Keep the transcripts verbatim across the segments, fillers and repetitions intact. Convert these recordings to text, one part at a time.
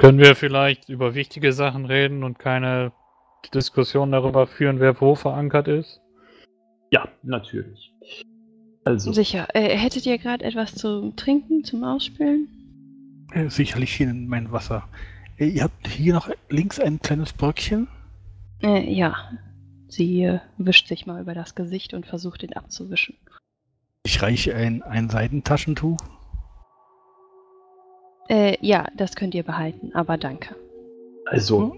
Können wir vielleicht über wichtige Sachen reden und keine Diskussion darüber führen, wer wo verankert ist? Ja, natürlich. Also. Sicher. Äh, hättet ihr gerade etwas zum Trinken, zum Ausspülen? Äh, sicherlich hier in mein Wasser. Äh, ihr habt hier noch links ein kleines Bröckchen? Äh, ja. Sie äh, wischt sich mal über das Gesicht und versucht, ihn abzuwischen. Ich reiche ein, ein Seidentaschentuch. Äh, ja, das könnt ihr behalten, aber danke. Also,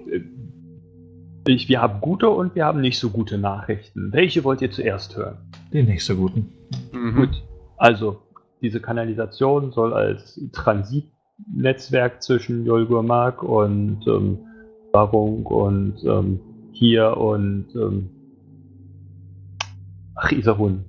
ich, wir haben gute und wir haben nicht so gute Nachrichten. Welche wollt ihr zuerst hören? Die nicht so guten. Mhm. Gut, also, diese Kanalisation soll als Transitnetzwerk zwischen Jolgormark und ähm, Warung und ähm, hier und ähm, ach, Isarun.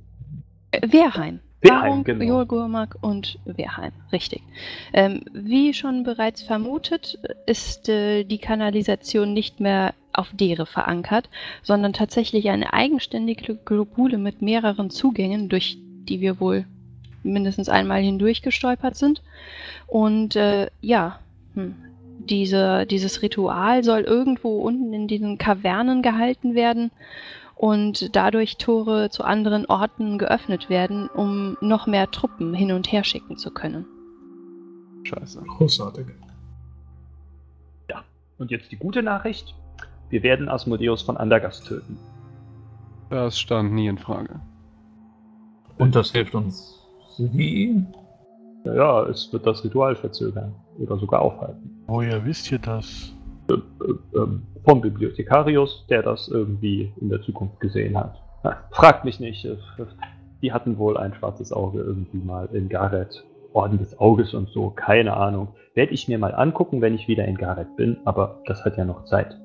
Wehenviertel. Warung, genau. Jolgormark und Warheim, richtig. Ähm, wie schon bereits vermutet, ist äh, die Kanalisation nicht mehr auf Dere verankert, sondern tatsächlich eine eigenständige Globule mit mehreren Zugängen, durch die wir wohl mindestens einmal hindurch gestolpert sind. Und äh, ja, hm, diese, dieses Ritual soll irgendwo unten in diesen Kavernen gehalten werden und dadurch Tore zu anderen Orten geöffnet werden, um noch mehr Truppen hin und her schicken zu können. Scheiße. Großartig. Ja, und jetzt die gute Nachricht. Wir werden Asmodeus von Andergast töten. Das stand nie in Frage. Und das hilft uns wie? Naja, es wird das Ritual verzögern oder sogar aufhalten. Woher wisst ihr das? Äh, äh, äh, vom Bibliothekarius, der das irgendwie in der Zukunft gesehen hat. Ha, fragt mich nicht, äh, die hatten wohl ein schwarzes Auge irgendwie mal in Gareth. Orden des Auges und so, keine Ahnung. Werde ich mir mal angucken, wenn ich wieder in Gareth bin, aber das hat ja noch Zeit.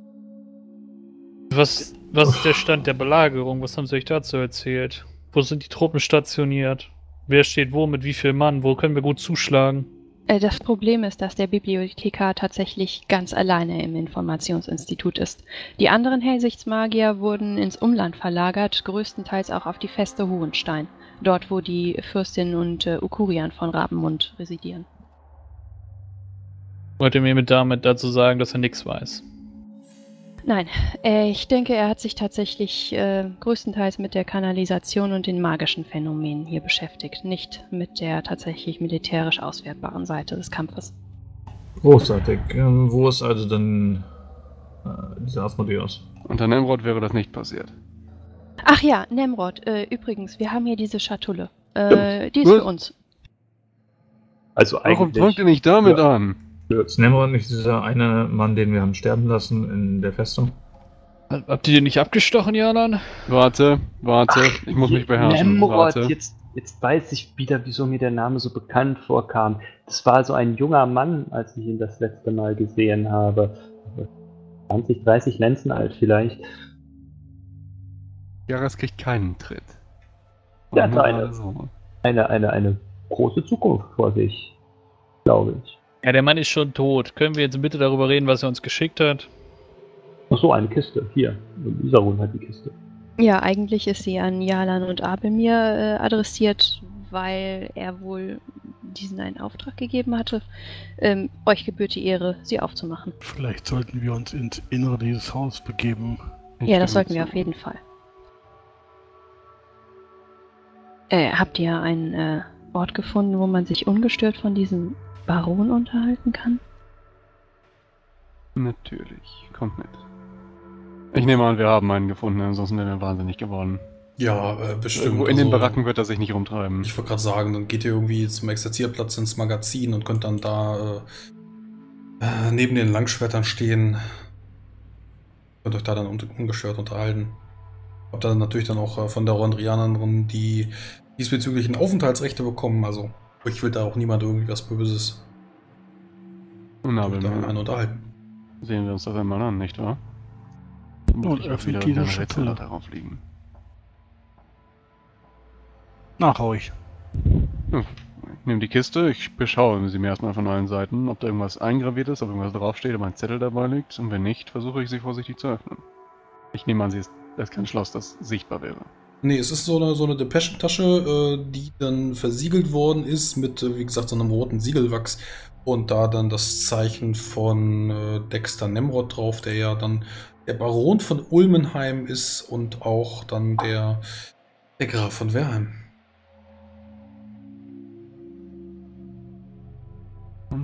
Was, was ist der Stand der Belagerung? Was haben sie euch dazu erzählt? Wo sind die Truppen stationiert? Wer steht wo, mit wie viel Mann? Wo können wir gut zuschlagen? Das Problem ist, dass der Bibliothekar tatsächlich ganz alleine im Informationsinstitut ist. Die anderen Hellsichtsmagier wurden ins Umland verlagert, größtenteils auch auf die Feste Hohenstein, dort wo die Fürstin und äh, Ukurian von Rabenmund residieren. Wollt ihr mir damit dazu sagen, dass er nichts weiß? Nein, äh, ich denke, er hat sich tatsächlich äh, größtenteils mit der Kanalisation und den magischen Phänomenen hier beschäftigt, nicht mit der tatsächlich militärisch auswertbaren Seite des Kampfes. Großartig. Ähm, wo ist also denn äh, dieser Asmodeus? Unter Nemrod wäre das nicht passiert. Ach ja, Nemrod. Äh, übrigens, wir haben hier diese Schatulle. Äh, die ist für uns. Also eigentlich... Warum drückt ihr nicht damit ja. an? Jetzt nehmen wir nicht dieser eine Mann, den wir haben sterben lassen in der Festung. Habt ihr den nicht abgestochen, Janan? Warte, warte, Ach, ich muss mich beherrschen. Nemrod, jetzt, jetzt weiß ich wieder, wieso mir der Name so bekannt vorkam. Das war so ein junger Mann, als ich ihn das letzte Mal gesehen habe. zwanzig, dreißig Lenzen alt vielleicht. Jaras kriegt keinen Tritt. Der hat eine, eine, eine, eine große Zukunft vor sich, glaube ich. Ja, der Mann ist schon tot. Können wir jetzt bitte darüber reden, was er uns geschickt hat? Ach so, eine Kiste. Hier. Isarun hat die Kiste. Ja, eigentlich ist sie an Jalan und Abelmir äh, adressiert, weil er wohl diesen einen Auftrag gegeben hatte. Ähm, euch gebührt die Ehre, sie aufzumachen. Vielleicht sollten wir uns ins Innere dieses Hauses begeben. Ich ja, das sollten wir auf jeden Fall. Äh, habt ihr einen äh, Ort gefunden, wo man sich ungestört von diesem Baron unterhalten kann? Natürlich. Kommt mit. Ich nehme an, wir haben einen gefunden, ansonsten wäre er wahnsinnig geworden. Ja, äh, bestimmt. Irgendwo in also, den Baracken wird er sich nicht rumtreiben. Ich wollte gerade sagen, dann geht ihr irgendwie zum Exerzierplatz ins Magazin und könnt dann da äh, neben den Langschwertern stehen. Könnt euch da dann ungestört unterhalten. Habt dann natürlich dann auch äh, von der Rondrianerin die diesbezüglichen Aufenthaltsrechte bekommen, also ich will da auch niemand irgendwie was Böses. Und aber dann unterhalten. Sehen wir uns das einmal an, nicht wahr? Und öffnet die Schatulle darauf liegen. Nach euch. Ich nehme die Kiste, ich beschaue sie mir erstmal von allen Seiten, ob da irgendwas eingraviert ist, ob irgendwas draufsteht, ob ein Zettel dabei liegt. Und wenn nicht, versuche ich sie vorsichtig zu öffnen. Ich nehme an, sie ist, das ist kein Schloss, das sichtbar wäre. Nee, es ist so eine, so eine Depeschentasche, äh, die dann versiegelt worden ist mit, wie gesagt, so einem roten Siegelwachs. Und da dann das Zeichen von äh, Dexter Nemrod drauf, der ja dann der Baron von Ulmenheim ist und auch dann der, der Graf von Warheim.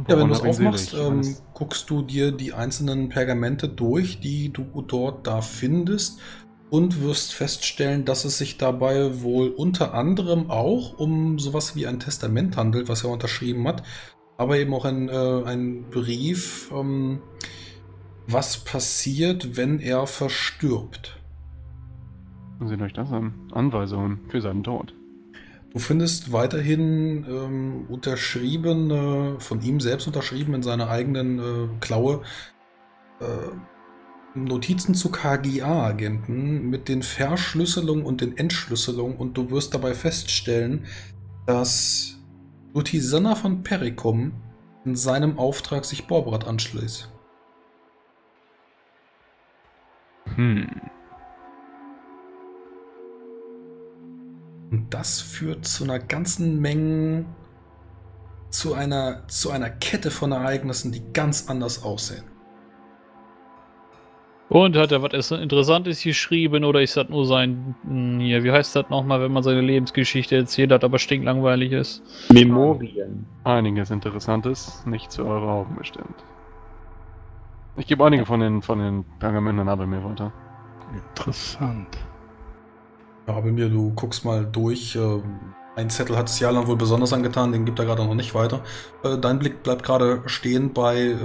Ja, wenn du es aufmachst, ähm, guckst du dir die einzelnen Pergamente durch, die du dort da findest, und wirst feststellen, dass es sich dabei wohl unter anderem auch um sowas wie ein Testament handelt, was er unterschrieben hat, aber eben auch ein, äh, ein Brief, ähm, was passiert, wenn er verstirbt. Seht euch das an. Anweisungen für seinen Tod. Du findest weiterhin ähm, unterschriebene, von ihm selbst unterschrieben in seiner eigenen äh, Klaue, äh, Notizen zu K G A-Agenten mit den Verschlüsselungen und den Entschlüsselungen, und du wirst dabei feststellen, dass Luthisana von Perricum in seinem Auftrag sich Borbarad anschließt. Hm. Und das führt zu einer ganzen Menge, zu einer, zu einer Kette von Ereignissen, die ganz anders aussehen. Und hat er was Interessantes geschrieben, oder ist das nur sein, hier, wie heißt das nochmal, wenn man seine Lebensgeschichte erzählt hat, aber stinklangweilig ist? Memorien. Einiges Interessantes, nicht zu euren Augen bestimmt. Ich gebe einige von den, von den Pergamenten ab mir weiter. Interessant. Ja, aber mir, du guckst mal durch. Ein Zettel hat es Jalan wohl besonders angetan, den gibt er gerade noch nicht weiter. Dein Blick bleibt gerade stehen bei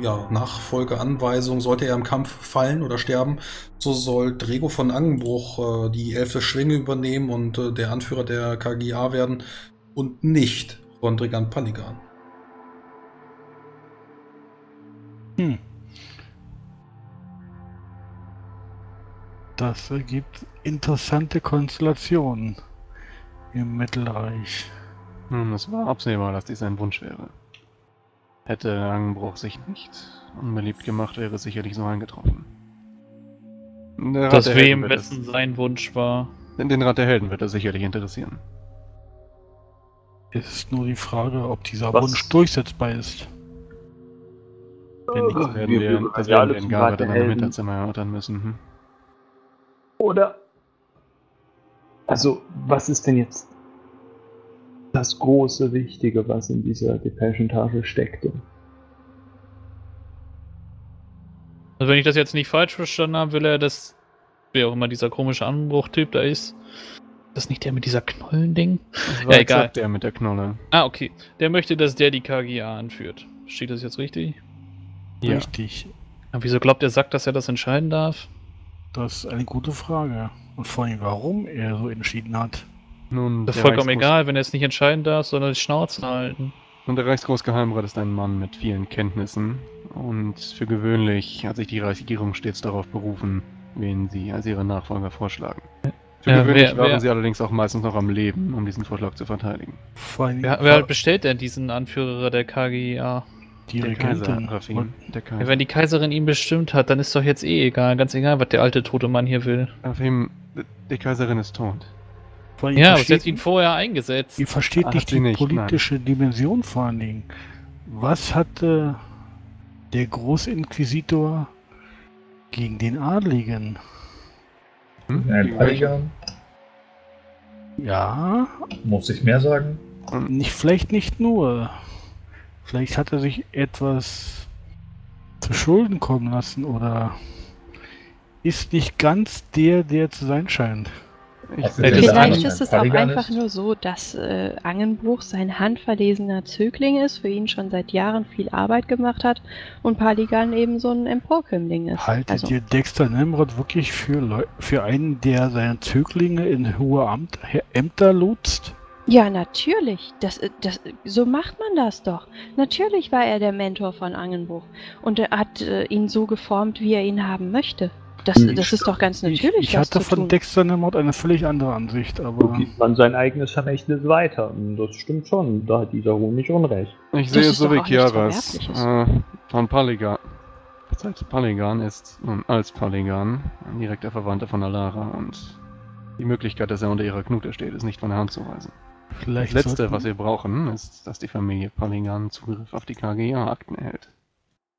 ja, Nachfolgeanweisung. Sollte er im Kampf fallen oder sterben, so soll Drego von Angenbruch die elfte Schwinge übernehmen und der Anführer der K G A werden und nicht Rondrigan Panikan. Hm. Das ergibt interessante Konstellationen im Mittelreich. Nun, es war absehbar, dass dies ein Wunsch wäre. Hätte Angenbruch sich nicht unbeliebt gemacht, wäre sicherlich so eingetroffen. Dass wem wessen sein Wunsch war. Denn den Rat der Helden wird er sicherlich interessieren. Es ist nur die Frage, ob dieser Was? Wunsch durchsetzbar ist. Denn nichts oh, werden wir, wir, wir, das werden wir in Gareth in einem Hinterzimmer erörtern müssen. Hm? Oder, also, was ist denn jetzt das große Wichtige, was in dieser Depeschentafel steckte? Also, wenn ich das jetzt nicht falsch verstanden habe, will er, dass, wer auch immer dieser komische Anbruchtyp da ist, das nicht der mit dieser Knollending? Ja, egal. Der mit der Knolle. Ah, okay. Der möchte, dass der die K G A anführt. Steht das jetzt richtig? Ja. Richtig. Aber wieso glaubt er, sagt, dass er das entscheiden darf? Das ist eine gute Frage. Und vor allem, warum er so entschieden hat. Nun, das ist vollkommen egal, wenn er es nicht entscheiden darf, sondern die Schnauze halten. Und der Reichsgroßgeheimrat ist ein Mann mit vielen Kenntnissen. Und für gewöhnlich hat sich die Reichsregierung stets darauf berufen, wen sie als ihre Nachfolger vorschlagen. Für ja, gewöhnlich wer, waren wer, sie allerdings auch meistens noch am Leben, um diesen Vorschlag zu verteidigen. Vor allem wer, wer bestellt denn diesen Anführer der K G A? Die der Kaiser, Rafim, der Kaiser. Ja, wenn die Kaiserin ihn bestimmt hat, dann ist doch jetzt eh egal, ganz egal, was der alte tote Mann hier will. Rafim, die Kaiserin ist tot. Ja, aber sie hat ihn vorher eingesetzt. Ihr versteht Ach, nicht die nicht, politische nein. Dimension vor allen Dingen. Was hatte der Großinquisitor gegen den Adligen? Hm? Nein, Paligan. Ja. Muss ich mehr sagen? Nicht, vielleicht nicht nur. Vielleicht hat er sich etwas zu Schulden kommen lassen oder ist nicht ganz der, der zu sein scheint. Vielleicht ist es auch einfach nur so, dass äh, Angenbruch sein handverlesener Zögling ist, für ihn schon seit Jahren viel Arbeit gemacht hat und Paligan eben so ein Emporkömmling ist. Haltet ihr Dexter Nemrod wirklich für, Leu für einen, der seine Zöglinge in hohe Amt Ämter lotst? Ja, natürlich. Das, das, so macht man das doch. Natürlich war er der Mentor von Angenbruch und er hat äh, ihn so geformt, wie er ihn haben möchte. Das, das ist doch ganz natürlich. Ich, ich das hatte zu von tun. Dexter Nemrod eine völlig andere Ansicht, aber... So gibt man sein eigenes Vermächtnis weiter. Das stimmt schon. Da hat dieser Ruhm nicht unrecht. Ich sehe es so wie Chiaras. Äh, von Paligan. Das heißt, Paligan ist nun als Paligan ein direkter Verwandter von Alara und die Möglichkeit, dass er unter ihrer Knute steht, ist nicht von der Hand zu weisen. Vielleicht das Letzte, was wir brauchen, ist, dass die Familie Paligan Zugriff auf die K G A-Akten erhält.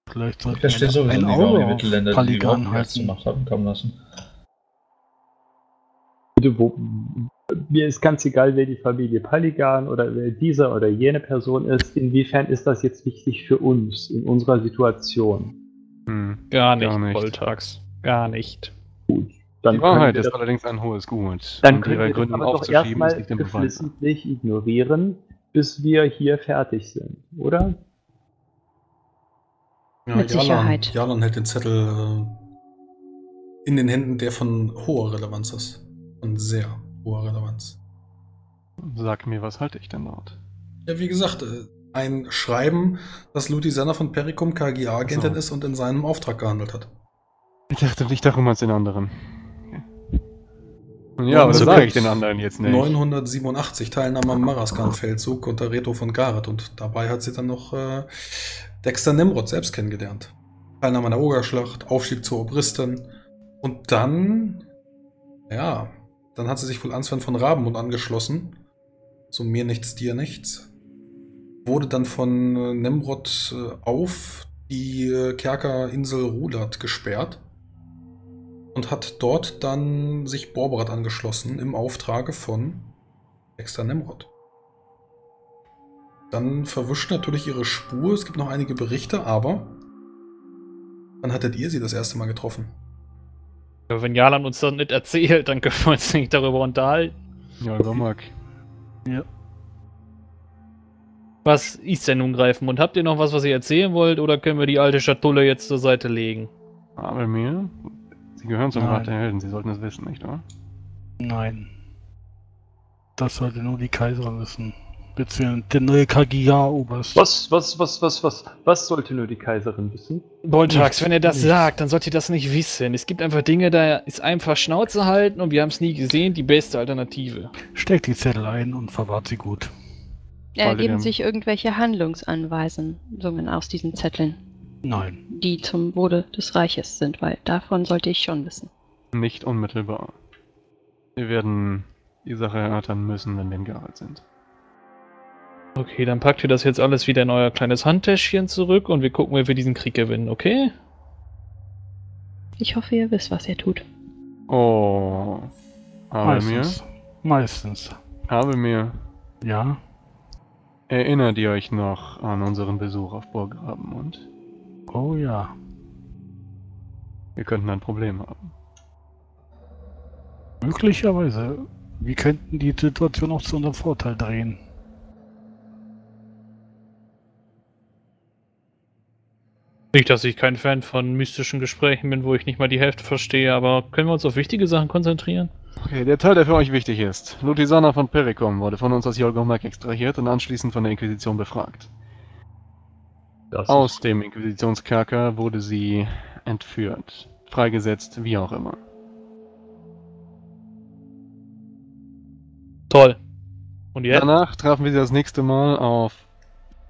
Vielleicht sollten wir sowieso ein Auge auf Paligan die halten. Gemacht haben, kommen lassen. Mir ist ganz egal, wer die Familie Paligan oder wer dieser oder jene Person ist. Inwiefern ist das jetzt wichtig für uns in unserer Situation? Hm, gar nicht, gar nicht. Voltax. Gar nicht. Gut. Dann die Wahrheit ist doch, allerdings ein hohes Gut. Dann um können wir das aber doch erstmal geflissentlich ignorieren, bis wir hier fertig sind, oder? Ja, mit Jalan, Sicherheit. Jalan hält den Zettel in den Händen, der von hoher Relevanz ist. Von sehr hoher Relevanz. Sag mir, was halte ich denn dort? Ja, wie gesagt, ein Schreiben, dass Luthisana von Perricum K G A-Agentin so ist und in seinem Auftrag gehandelt hat. Ich dachte nicht darum als den anderen. Ja, aber das sage ich den anderen jetzt nicht. neunhundertsiebenundachtzig Teilnahme am Maraskan-Feldzug unter Reto von Gareth, und dabei hat sie dann noch äh, Dexter Nemrod selbst kennengelernt. Teilnahme an der Ogerschlacht, Aufstieg zur Obristin, und dann, ja, dann hat sie sich wohl Answern von Rabenmund angeschlossen. So mir nichts, dir nichts. Wurde dann von äh, Nemrod äh, auf die äh, Kerkerinsel Rudat gesperrt. Und hat dort dann sich Borbarad angeschlossen im Auftrage von Dexter Nemrod. Dann verwischt natürlich ihre Spur, es gibt noch einige Berichte, aber wann hattet ihr sie das erste Mal getroffen? Ja, wenn Jalan uns das nicht erzählt, dann können wir uns nicht darüber unterhalten. Jolgormark. Ja. Was ist denn nun greifen? Und habt ihr noch was, was ihr erzählen wollt, oder können wir die alte Schatulle jetzt zur Seite legen? Aber mir... Sie gehören zum Rat der Helden, Sie sollten es wissen, nicht wahr? Nein. Das sollte nur die Kaiserin wissen. Beziehungsweise der neue K G A-Oberst. Was, was, was, was, was, was sollte nur die Kaiserin wissen? Boltax, wenn er das nicht sagt, dann sollt ihr das nicht wissen. Es gibt einfach Dinge, da ist einfach Schnauze halten, und wir haben es nie gesehen, die beste Alternative. Steckt die Zettel ein und verwahrt sie gut. Ergeben sich irgendwelche Handlungsanweisungen aus diesen Zetteln? Nein. Die zum Wohle des Reiches sind, weil davon sollte ich schon wissen. Nicht unmittelbar. Wir werden die Sache erörtern müssen, wenn wir in Geralt sind. Okay, dann packt ihr das jetzt alles wieder in euer kleines Handtäschchen zurück und wir gucken, wie wir diesen Krieg gewinnen, okay? Ich hoffe, ihr wisst, was ihr tut. Oh. Habe mir? Meistens. Habe mir. Ja? Erinnert ihr euch noch an unseren Besuch auf Burg Rabenmund? Oh ja. Wir könnten ein Problem haben. Möglicherweise. Wir könnten die Situation auch zu unserem Vorteil drehen. Nicht, dass ich kein Fan von mystischen Gesprächen bin, wo ich nicht mal die Hälfte verstehe, aber können wir uns auf wichtige Sachen konzentrieren? Okay, der Teil, der für euch wichtig ist. Luthisana von Perricum wurde von uns aus Jolgormark extrahiert und anschließend von der Inquisition befragt. Das Aus dem Inquisitionskerker wurde sie entführt, freigesetzt, wie auch immer. Toll. Und jetzt? Danach trafen wir sie das nächste Mal auf,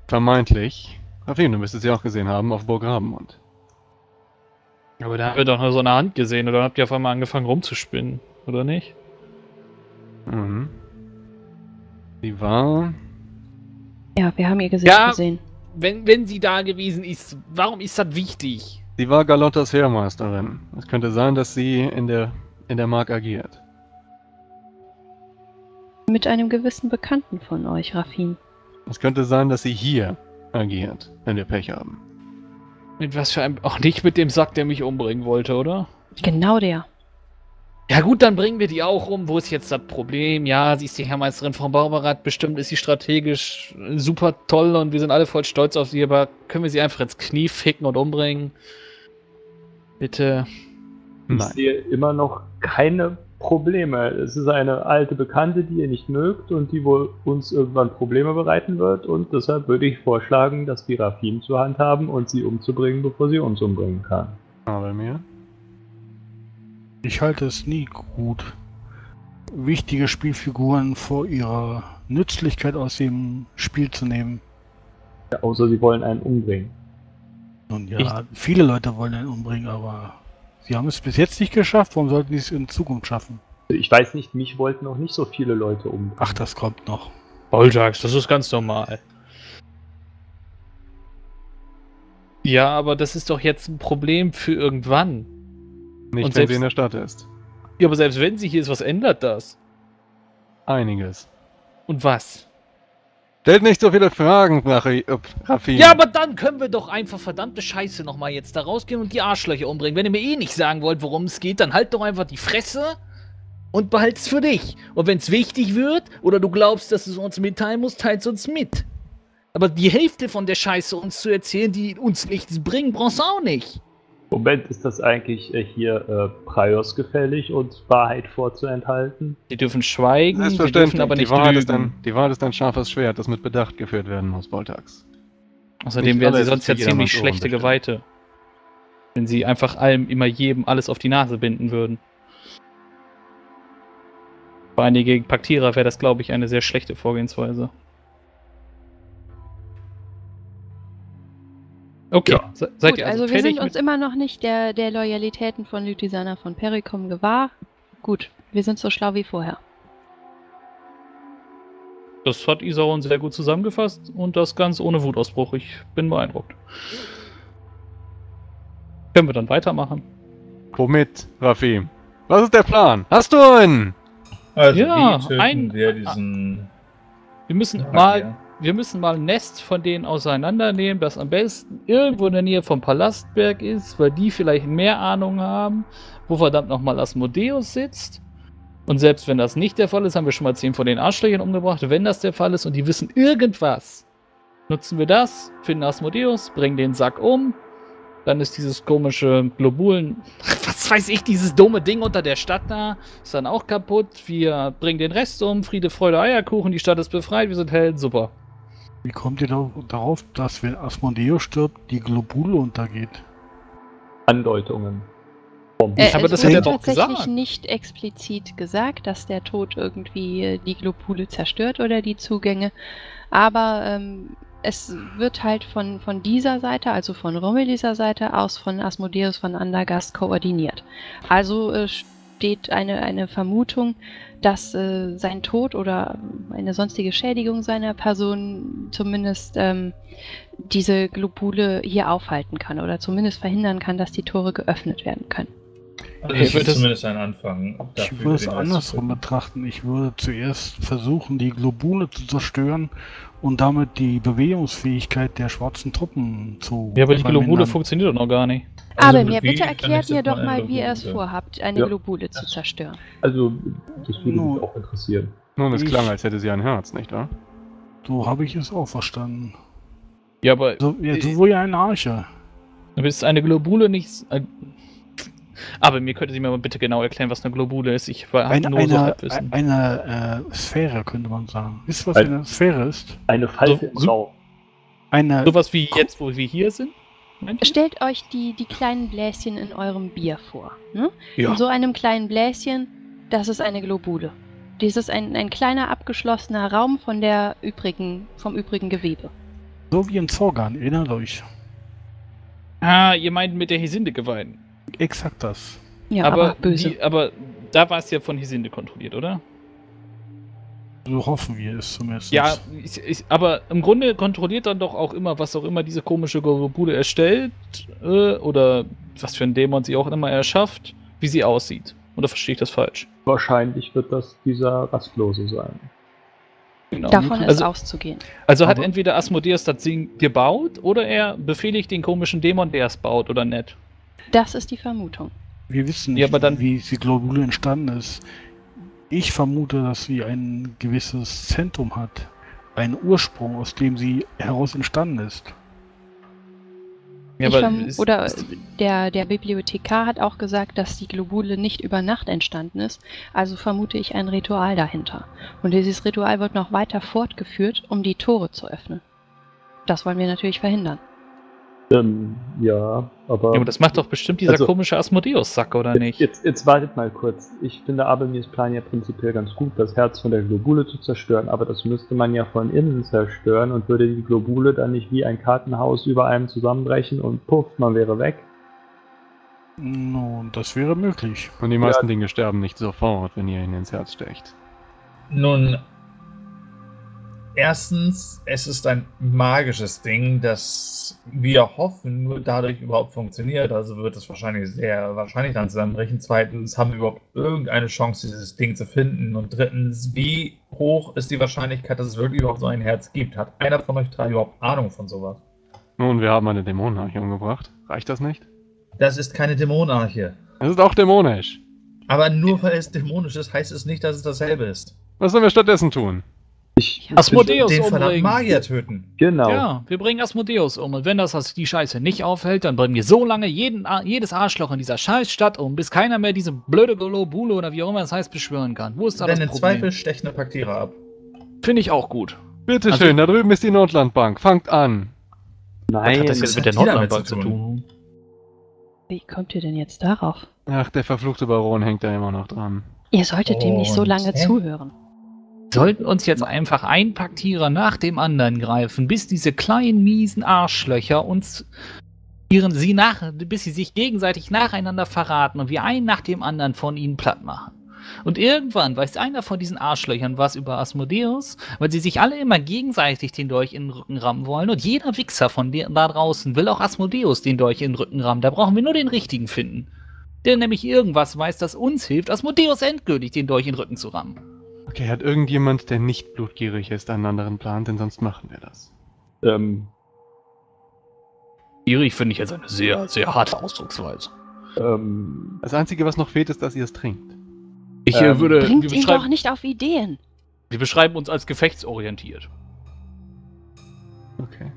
vermeintlich, Rafim, du müsstest sie auch gesehen haben, auf Burg Rabenmund. Aber da haben wir doch nur so eine Hand gesehen, oder habt ihr auf einmal angefangen rumzuspinnen, oder nicht? Mhm. Sie war... Ja, wir haben ihr Gesicht ja. gesehen. Wenn, wenn sie da gewesen ist, warum ist das wichtig? Sie war Galottas Heermeisterin. Es könnte sein, dass sie in der, in der Mark agiert. Mit einem gewissen Bekannten von euch, Rafim. Es könnte sein, dass sie hier agiert, wenn wir Pech haben. Mit was für einem... Auch nicht mit dem Sack, der mich umbringen wollte, oder? Genau der. Ja gut, dann bringen wir die auch um. Wo ist jetzt das Problem? Ja, sie ist die Herrmeisterin von Borbarad. Bestimmt ist sie strategisch super toll und wir sind alle voll stolz auf sie, aber können wir sie einfach ins Knie ficken und umbringen? Bitte. Nein. Ich sehe immer noch keine Probleme. Es ist eine alte Bekannte, die ihr nicht mögt und die wohl uns irgendwann Probleme bereiten wird, und deshalb würde ich vorschlagen, dass wir Rafim zur Hand haben und sie umzubringen, bevor sie uns umbringen kann. Aber mir? Ich halte es nie gut, wichtige Spielfiguren vor ihrer Nützlichkeit aus dem Spiel zu nehmen. Ja, außer sie wollen einen umbringen. Nun ja, ich viele Leute wollen einen umbringen, aber sie haben es bis jetzt nicht geschafft. Warum sollten sie es in Zukunft schaffen? Ich weiß nicht, mich wollten noch nicht so viele Leute umbringen. Ach, das kommt noch. Boljax, das ist ganz normal. Ja, aber das ist doch jetzt ein Problem für irgendwann. Nicht, und selbst, wenn sie in der Stadt ist. Ja, aber selbst wenn sie hier ist, was ändert das? Einiges. Und was? Stellt nicht so viele Fragen, Rafim. Ja, aber dann können wir doch einfach verdammte Scheiße nochmal jetzt da rausgehen und die Arschlöcher umbringen. Wenn ihr mir eh nicht sagen wollt, worum es geht, dann halt doch einfach die Fresse und behalt's für dich. Und wenn's wichtig wird oder du glaubst, dass es uns mitteilen muss, teilt's uns mit. Aber die Hälfte von der Scheiße uns zu erzählen, die uns nichts bringen, brauchst du auch nicht. Moment, ist das eigentlich äh, hier äh, Praios gefällig, uns Wahrheit vorzuenthalten? Die dürfen schweigen, die dürfen aber nicht lügen. Die Wahrheit ist ein scharfes Schwert, das mit Bedacht geführt werden muss, Boltax. Außerdem wären sie sonst ja ziemlich schlechte Geweihte, wenn sie einfach allem, immer jedem alles auf die Nase binden würden. Vor allem gegen Paktierer wäre das, glaube ich, eine sehr schlechte Vorgehensweise. Okay, ja. Se seid Gut, ihr also, also wir sind uns immer noch nicht der, der Loyalitäten von Luthisana von Perricum gewahr. Gut, wir sind so schlau wie vorher. Das hat Isauron sehr gut zusammengefasst und das ganz ohne Wutausbruch. Ich bin beeindruckt. Können wir dann weitermachen? Womit, Rafim? Was ist der Plan? Hast du einen? Also ja, wie ein, wir diesen... Wir müssen ah, mal... Ja. Wir müssen mal ein Nest von denen auseinandernehmen, das am besten irgendwo in der Nähe vom Palastberg ist, weil die vielleicht mehr Ahnung haben, wo verdammt nochmal Asmodeus sitzt. Und selbst wenn das nicht der Fall ist, haben wir schon mal zehn von den Arschlöchern umgebracht. Wenn das der Fall ist und die wissen irgendwas, nutzen wir das, finden Asmodeus, bringen den Sack um. Dann ist dieses komische Globulen, was weiß ich, dieses dumme Ding unter der Stadt da, ist dann auch kaputt. Wir bringen den Rest um, Friede, Freude, Eierkuchen, die Stadt ist befreit, wir sind Helden, super. Wie kommt ihr darauf, dass, wenn Asmodeus stirbt, die Globule untergeht? Andeutungen. Äh, Aber das hat er doch gesagt. Es wurde tatsächlich nicht explizit gesagt, dass der Tod irgendwie die Globule zerstört oder die Zugänge. Aber ähm, es wird halt von, von dieser Seite, also von Rommelys Seite aus, von Asmodeus von Andergast koordiniert. Also äh, steht eine, eine Vermutung, dass äh, sein Tod oder eine sonstige Schädigung seiner Person zumindest ähm, diese Globule hier aufhalten kann oder zumindest verhindern kann, dass die Tore geöffnet werden können. Also ich würde zumindest einen Anfang. Ich würde es andersrum betrachten. Ich würde zuerst versuchen, die Globule zu zerstören und damit die Bewegungsfähigkeit der schwarzen Truppen zu... Ja, aber die Globule funktioniert doch noch gar nicht. Also aber mir bitte erklärt mir doch mal, wie ihr es vorhabt, eine ja. Globule zu zerstören. Also, das würde mich auch interessieren. Nun, es klang, als hätte sie ein Herz, nicht wahr? So habe ich es auch verstanden. Ja, aber... So, jetzt äh, wohl ja ein Archer. Aber ist eine Globule nichts... Äh, aber mir könnte sie mir mal bitte genau erklären, was eine Globule ist. Ich war eine, nur so eine, Halbwissen. Eine äh, Sphäre, könnte man sagen. Wisst ihr, was eine, eine Sphäre ist? Eine Falte im Raum. Sowas wie jetzt, wo wir hier sind? Stellt euch die, die kleinen Bläschen in eurem Bier vor. Ne? Ja. In so einem kleinen Bläschen, das ist eine Globule. Dies ist ein, ein kleiner abgeschlossener Raum von der übrigen, vom übrigen Gewebe. So wie ein Zorgan, erinnert euch. Ah, ihr meint mit der Hesinde geweihten. Exakt das. Ja, aber, aber böse. Die, aber da war es ja von Hesinde kontrolliert, oder? So hoffen wir es zumindest. Ja, ich, ich, aber im Grunde kontrolliert dann doch auch immer, was auch immer diese komische Globule erstellt äh, oder was für ein Dämon sie auch immer erschafft, wie sie aussieht. Oder verstehe ich das falsch? Wahrscheinlich wird das dieser Rastlose sein. Genau. Davon also, ist auszugehen. Also aber hat entweder Asmodeus das Ding gebaut oder er befehligt den komischen Dämon, der es baut, oder nicht? Das ist die Vermutung. Wir wissen nicht, ja, aber dann, wie die Globule entstanden ist. Ich vermute, dass sie ein gewisses Zentrum hat. Einen Ursprung, aus dem sie heraus entstanden ist. Ja, aber ist oder ist der, der Bibliothekar hat auch gesagt, dass die Globule nicht über Nacht entstanden ist. Also vermute ich ein Ritual dahinter. Und dieses Ritual wird noch weiter fortgeführt, um die Tore zu öffnen. Das wollen wir natürlich verhindern. Ähm, ja, aber... Ja, aber das macht doch bestimmt dieser also, komische Asmodeus-Sack, oder nicht? Jetzt, jetzt wartet mal kurz. Ich finde Abelmirs Plan ja prinzipiell ganz gut, das Herz von der Globule zu zerstören, aber das müsste man ja von innen zerstören und würde die Globule dann nicht wie ein Kartenhaus über einem zusammenbrechen und puff, man wäre weg. Nun, das wäre möglich. Und die meisten ja. Dinge sterben nicht sofort, wenn ihr ihnen ins Herz stecht. Nun... Erstens, es ist ein magisches Ding, das wir hoffen, nur dadurch überhaupt funktioniert. Also wird es wahrscheinlich sehr wahrscheinlich dann zusammenbrechen. Zweitens, haben wir überhaupt irgendeine Chance, dieses Ding zu finden? Und drittens, wie hoch ist die Wahrscheinlichkeit, dass es wirklich überhaupt so ein Herz gibt? Hat einer von euch drei überhaupt Ahnung von sowas? Nun, wir haben eine Dämonenarche umgebracht. Reicht das nicht? Das ist keine Dämonenarche. Es ist auch dämonisch. Aber nur weil es dämonisch ist, heißt es nicht, dass es dasselbe ist. Was sollen wir stattdessen tun? Ich Asmodeus den verdammten Magier töten. Genau. Ja, wir bringen Asmodeus um. Und wenn das, das die Scheiße nicht aufhält, dann bringen wir so lange jeden, jedes Arschloch in dieser Scheißstadt um, bis keiner mehr diese blöde Golobule oder wie auch immer es heißt beschwören kann. Wo ist da das Problem? Denn in Zweifel stechen eine Paktiere ab. Finde ich auch gut. Bitte also, schön, da drüben ist die Nordlandbank. Fangt an. Nein, was hat das jetzt mit der Nordlandbank zu tun? Wie kommt ihr denn jetzt darauf? Ach, der verfluchte Baron hängt da immer noch dran. Ihr solltet oh, dem nicht so lange hä? zuhören. Sollten uns jetzt einfach ein Paktierer nach dem anderen greifen, bis diese kleinen, miesen Arschlöcher uns ihren sie nach, bis sie sich gegenseitig nacheinander verraten und wir einen nach dem anderen von ihnen platt machen. Und irgendwann weiß einer von diesen Arschlöchern was über Asmodeus, weil sie sich alle immer gegenseitig den Dolch in den Rücken rammen wollen und jeder Wichser von da draußen will auch Asmodeus den Dolch in den Rücken rammen. Da brauchen wir nur den richtigen finden. Der nämlich irgendwas weiß, das uns hilft, Asmodeus endgültig den Dolch in den Rücken zu rammen. Okay, hat irgendjemand, der nicht blutgierig ist, einen anderen Plan? Denn sonst machen wir das. Ähm. Gierig finde ich jetzt eine sehr, sehr harte Ausdrucksweise. Ähm. Das Einzige, was noch fehlt, ist, dass ihr es trinkt. Ich ähm, würde. Bringt ihn doch nicht auf Ideen! Wir beschreiben uns als gefechtsorientiert. Okay.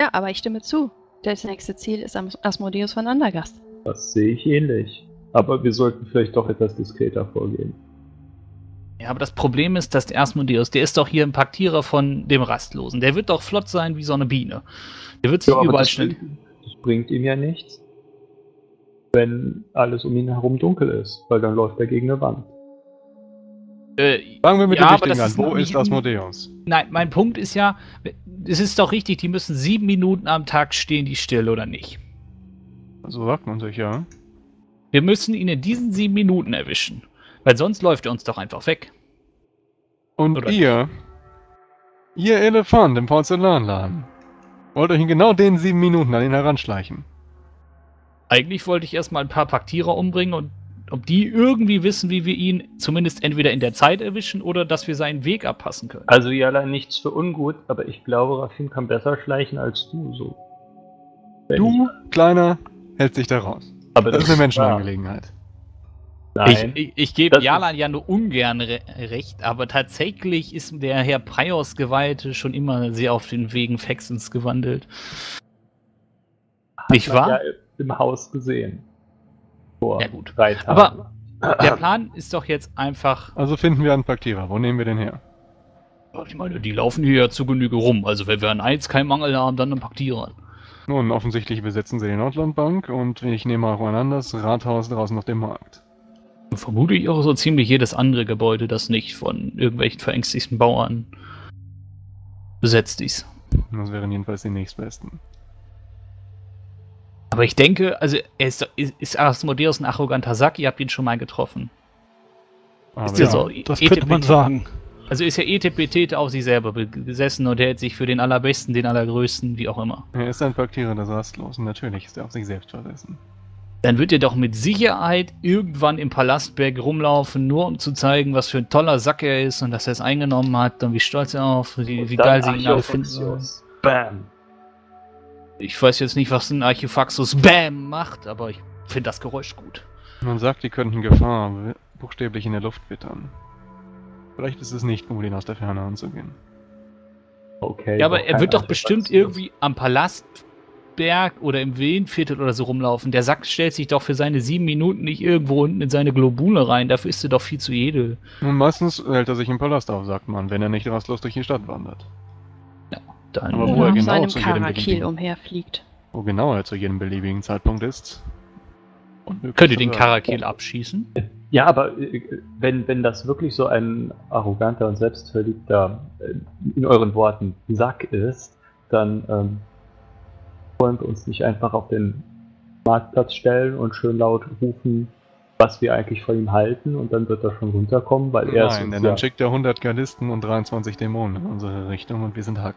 Ja, aber ich stimme zu. Das nächste Ziel ist Asmodeus von Andergast. Das sehe ich ähnlich. Aber wir sollten vielleicht doch etwas diskreter vorgehen. Ja, aber das Problem ist, dass der Asmodeus, der ist doch hier ein Paktierer von dem Rastlosen. Der wird doch flott sein wie so eine Biene. Der wird sich ja, überall schnell... Das bringt ihm ja nichts, wenn alles um ihn herum dunkel ist, weil dann läuft er gegen eine Wand. Äh, Fangen wir mit ja, dem Richtigen an. Wo ist Asmodeus? Nein, mein Punkt ist ja, es ist doch richtig, die müssen sieben Minuten am Tag stehen, die still oder nicht. So sagt man sich, ja. Wir müssen ihn in diesen sieben Minuten erwischen, weil sonst läuft er uns doch einfach weg. Und oder ihr, nicht? Ihr Elefant im Porzellanladen, wollt euch in genau den sieben Minuten an ihn heranschleichen. Eigentlich wollte ich erstmal ein paar Paktierer umbringen und ob die irgendwie wissen, wie wir ihn zumindest entweder in der Zeit erwischen oder dass wir seinen Weg abpassen können. Also Jala, nichts für ungut, aber ich glaube, Rafim kann besser schleichen als du. So. Du, Kleiner, hältst dich da raus. Aber das, das ist eine Menschenangelegenheit. Nein. Ich, ich, ich gebe Jalan ja nur ungern re recht, aber tatsächlich ist der Herr Praios Geweihte schon immer sehr auf den Wegen Fexens gewandelt. Hat Nicht wahr? Ja, im Haus gesehen. Vor ja gut. Drei Tagen. Aber der Plan ist doch jetzt einfach... Also finden wir einen Paktierer. Wo nehmen wir den her? Ich meine, die laufen hier ja zu Genüge rum. Also wenn wir an eins keinen Mangel haben, dann einen Paktierer. Nun, offensichtlich besetzen sie die Nordlandbank und ich nehme auch ein anderes Rathaus draußen auf dem Markt. Vermute ich auch so ziemlich jedes andere Gebäude, das nicht von irgendwelchen verängstigten Bauern besetzt ist. Das wären jedenfalls die nächstbesten. Aber ich denke, also er ist, ist, ist Asmodeus ein arroganter Sack, ihr habt ihn schon mal getroffen. Aber ist ja, so, das e könnte man sagen. Also ist ja E T P T auf sich selber gesessen und hält sich für den Allerbesten, den Allergrößten, wie auch immer. Er ist ein Paktierer des Rastlosen, natürlich ist er auf sich selbst versessen. Dann wird er doch mit Sicherheit irgendwann im Palastberg rumlaufen, nur um zu zeigen, was für ein toller Sack er ist und dass er es eingenommen hat und wie stolz er auf, wie, wie geil sie ihn alle finden. Bam! Ich weiß jetzt nicht, was ein Archifaxus Bam macht, aber ich finde das Geräusch gut. Man sagt, die könnten Gefahr buchstäblich in der Luft wittern. Vielleicht ist es nicht gut, ihn aus der Ferne anzugehen. Okay. Ja, aber er wird doch bestimmt irgendwie am Palastberg oder im Wehenviertel oder so rumlaufen. Der Sack stellt sich doch für seine sieben Minuten nicht irgendwo unten in seine Globule rein. Dafür ist er doch viel zu edel. Nun, meistens hält er sich im Palast auf, sagt man, wenn er nicht rastlos durch die Stadt wandert. Ja, dann. Aber wo er genau zu jedem Karakiel umherfliegt. Wo genau er zu jedem beliebigen Zeitpunkt ist. Könnt ihr den Karakiel abschießen? Ja, aber wenn, wenn das wirklich so ein arroganter und selbstverliebter, in euren Worten, Sack ist, dann ähm, wollen wir uns nicht einfach auf den Marktplatz stellen und schön laut rufen, was wir eigentlich von ihm halten, und dann wird er schon runterkommen, weil er... Nein, denn dann schickt er hundert Gardisten und dreiundzwanzig Dämonen in unsere Richtung und wir sind Hack.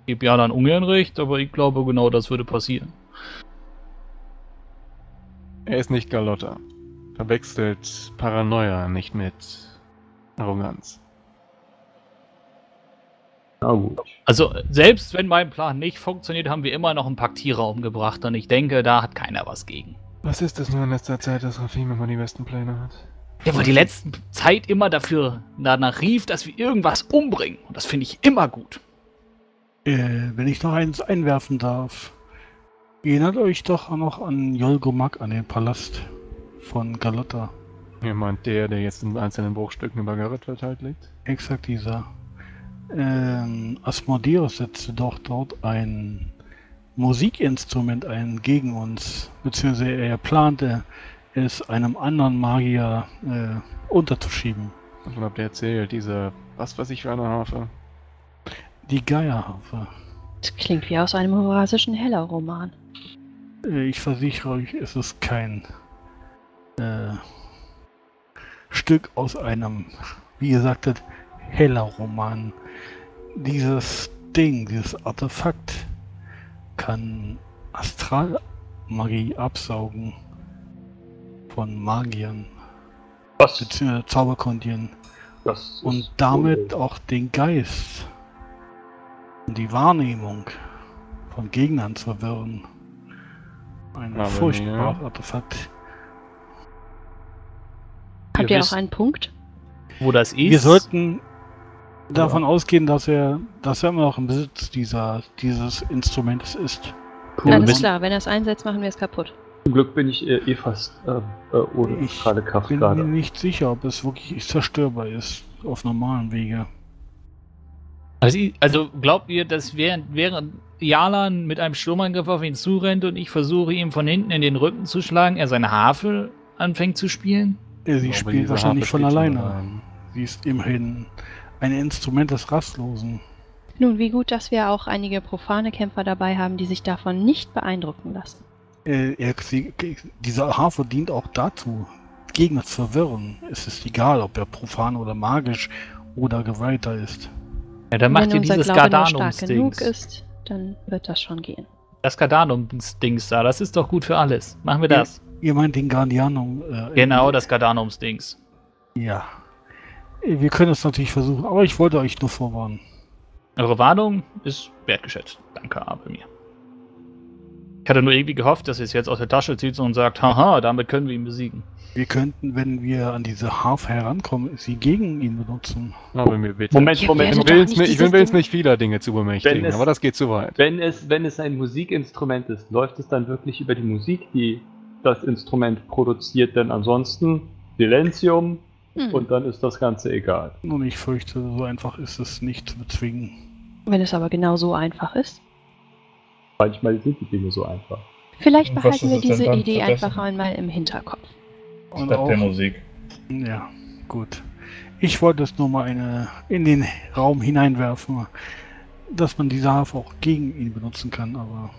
Ich gebe ja dann ungern recht, aber ich glaube genau das würde passieren. Er ist nicht Galotta. Verwechselt Paranoia nicht mit Arroganz. Also selbst wenn mein Plan nicht funktioniert, haben wir immer noch einen Paktierer umgebracht und ich denke, da hat keiner was gegen. Was ist das nur in letzter Zeit, dass Rafim immer die besten Pläne hat? Ja, weil die letzten Zeit immer dafür danach rief, dass wir irgendwas umbringen. Und das finde ich immer gut. Äh, wenn ich noch eins einwerfen darf. Erinnert euch doch auch noch an Jolgormark, an den Palast von Galotta. Ihr meint der, der jetzt in einzelnen Bruchstücken über Gareth verteilt liegt? Exakt dieser. Ähm, Asmodeus setzte doch dort ein Musikinstrument ein gegen uns, beziehungsweise er plante, es einem anderen Magier äh, unterzuschieben. Und habt ihr erzählt, diese, was weiß ich für eine Harfe? Die Geierharfe. Das klingt wie aus einem horasischen Heller-Roman. Ich versichere euch, es ist kein äh, Stück aus einem, wie ihr sagtet, Heller-Roman. Dieses Ding, dieses Artefakt kann Astralmagie absaugen von Magiern, beziehungsweise Zauberkundien und damit cool. auch den Geist und die Wahrnehmung von Gegnern zu verwirren. Ein Aber furchtbares ja. Artefakt. Habt ihr, ihr auch einen Punkt? Wo das ist? Wir sollten davon ja. ausgehen, dass er, dass er immer noch im Besitz dieser, dieses Instrumentes ist. Cool. Alles klar, wenn er es einsetzt, machen wir es kaputt. Zum Glück bin ich eh fast äh, ohne ich gerade Kraft bin gerade. Ich bin nicht sicher, ob es wirklich zerstörbar ist, auf normalen Wege. Also, also glaubt ihr, dass während, während Jalan mit einem Sturmangriff auf ihn zurennt und ich versuche, ihm von hinten in den Rücken zu schlagen, er seine Harfe anfängt zu spielen? Ja, sie spielt wahrscheinlich von alleine. Sie ist immerhin ein Instrument des Rastlosen. Nun, wie gut, dass wir auch einige profane Kämpfer dabei haben, die sich davon nicht beeindrucken lassen. Äh, er, sie, diese Harfe dient auch dazu, Gegner zu verwirren. Es ist egal, ob er profan oder magisch oder geweihter ist. Ja, dann macht ihr dieses Gardanums-Dings. Ist, dann wird das schon gehen. Das Gardanums-Dings da, das ist doch gut für alles. Machen wir das. Ihr, ihr meint den Gardanum... Äh, genau, das Gardanums-Dings. Ja. Wir können es natürlich versuchen, aber ich wollte euch nur vorwarnen. Eure Warnung ist wertgeschätzt. Danke, aber mir. Ich hatte nur irgendwie gehofft, dass ihr es jetzt aus der Tasche zieht und sagt, haha, damit können wir ihn besiegen. Wir könnten, wenn wir an diese Harfe herankommen, sie gegen ihn benutzen. Aber mir bitte. Moment, Moment, ich will jetzt nicht, nicht, nicht vieler Dinge zu bemächtigen, es, aber das geht zu weit. Wenn es, wenn es ein Musikinstrument ist, läuft es dann wirklich über die Musik, die das Instrument produziert, denn ansonsten Silenzium hm. und dann ist das Ganze egal. Nun, ich fürchte, so einfach ist es nicht zu bezwingen. Wenn es aber genau so einfach ist. Manchmal sind die Dinge so einfach. Vielleicht behalten wir diese Idee einfach einmal im Hinterkopf. Statt der Musik. Ja, gut. Ich wollte es nur mal eine, in den Raum hineinwerfen, dass man diese Harfe auch gegen ihn benutzen kann, aber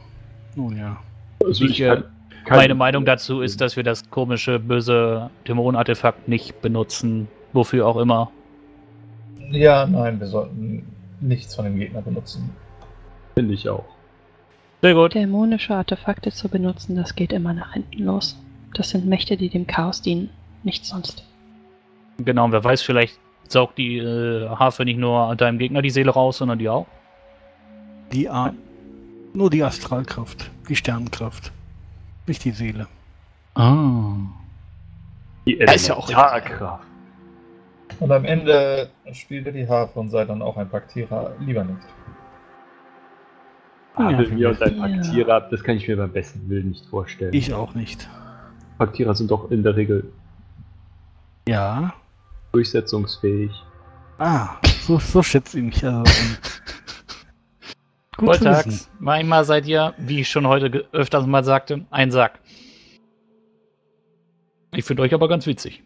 nun ja. Also ich, äh, meine Meinung dazu ist, dass wir das komische, böse Dämonenartefakt nicht benutzen, wofür auch immer. Ja, nein, wir sollten nichts von dem Gegner benutzen. Finde ich auch. Sehr gut. Dämonische Artefakte zu benutzen, das geht immer nach hinten los. Das sind Mächte, die dem Chaos dienen, nichts sonst. Genau, und wer weiß, vielleicht saugt die äh, Harfe nicht nur deinem Gegner die Seele raus, sondern die auch. Die A Nur die Astralkraft, die Sternenkraft, nicht die Seele. Ah. Die das ist ja auch Astralkraft. Und am Ende spielt ihr die Harfe und seid dann auch ein Paktierer, lieber nicht. Ah, ja, wenn ihr uns einen Paktierer habt, das kann ich mir beim besten Willen nicht vorstellen. Ich auch nicht. Paktierer sind doch in der Regel... Ja? Durchsetzungsfähig. Ah, so, so schätzt ihr mich also. Gut zu wissen. Manchmal seid ihr, wie ich schon heute öfters mal sagte, ein Sack. Ich finde euch aber ganz witzig.